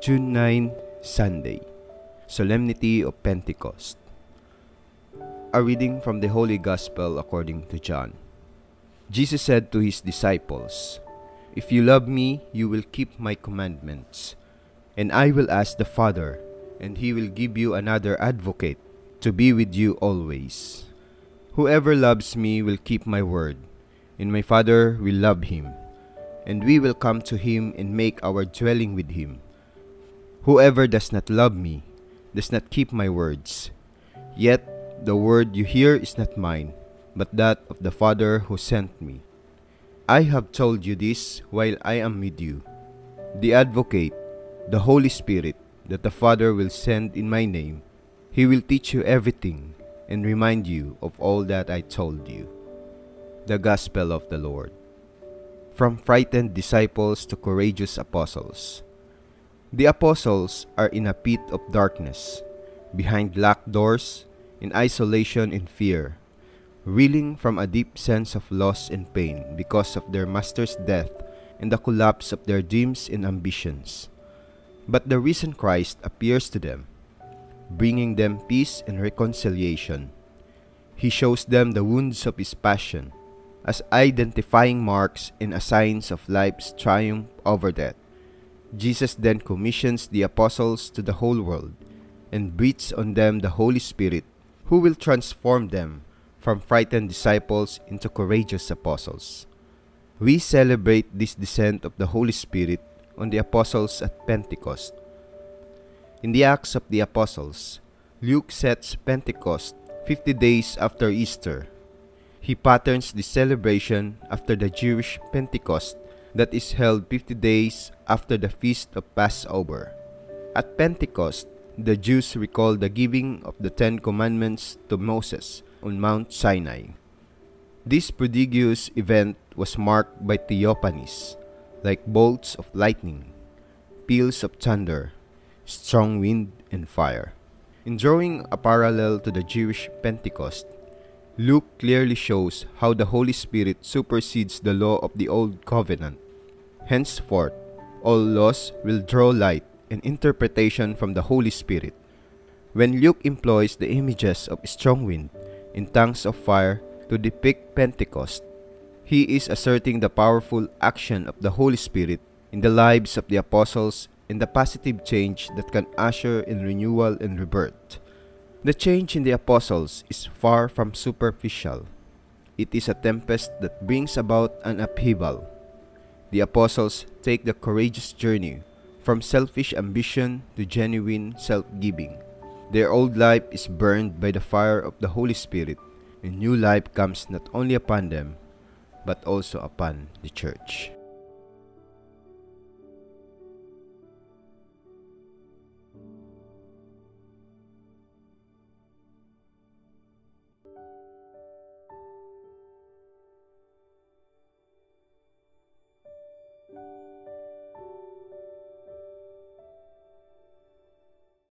June 9, Sunday, Solemnity of Pentecost. A reading from the Holy Gospel according to John. Jesus said to his disciples, "If you love me, you will keep my commandments. And I will ask the Father, and he will give you another advocate to be with you always. Whoever loves me will keep my word, and my Father will love him, and we will come to him and make our dwelling with him. Whoever does not love me does not keep my words. Yet the word you hear is not mine, but that of the Father who sent me. I have told you this while I am with you. The Advocate, the Holy Spirit, that the Father will send in my name, he will teach you everything and remind you of all that I told you." The Gospel of the Lord. From frightened disciples to courageous apostles. The apostles are in a pit of darkness, behind locked doors, in isolation and fear, reeling from a deep sense of loss and pain because of their master's death and the collapse of their dreams and ambitions. But the risen Christ appears to them, bringing them peace and reconciliation. He shows them the wounds of his passion as identifying marks and as signs of life's triumph over death. Jesus then commissions the apostles to the whole world and breathes on them the Holy Spirit, who will transform them from frightened disciples into courageous apostles. We celebrate this descent of the Holy Spirit on the apostles at Pentecost. In the Acts of the Apostles, Luke sets Pentecost 50 days after Easter. He patterns the celebration after the Jewish Pentecost that is held 50 days after the Feast of Passover. At Pentecost, the Jews recall the giving of the Ten Commandments to Moses on Mount Sinai. This prodigious event was marked by theophanies, like bolts of lightning, peals of thunder, strong wind, and fire. In drawing a parallel to the Jewish Pentecost, Luke clearly shows how the Holy Spirit supersedes the law of the Old Covenant. Henceforth, all laws will draw light and interpretation from the Holy Spirit. When Luke employs the images of strong wind and tongues of fire to depict Pentecost, he is asserting the powerful action of the Holy Spirit in the lives of the apostles and the positive change that can usher in renewal and rebirth. The change in the apostles is far from superficial. It is a tempest that brings about an upheaval. The apostles take the courageous journey from selfish ambition to genuine self-giving. Their old life is burned by the fire of the Holy Spirit, and new life comes not only upon them, but also upon the church.